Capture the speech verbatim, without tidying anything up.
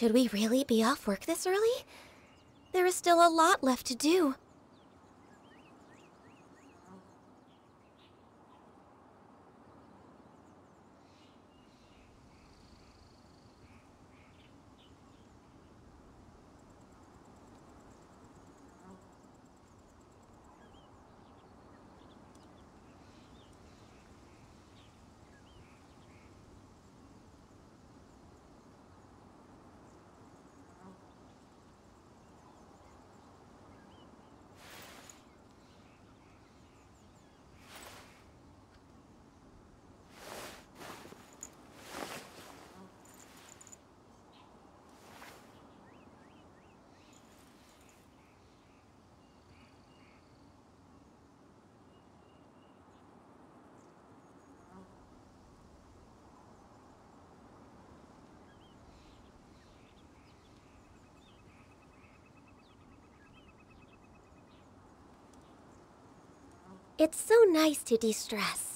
Should we really be off work this early? There is still a lot left to do. It's so nice to de-stress.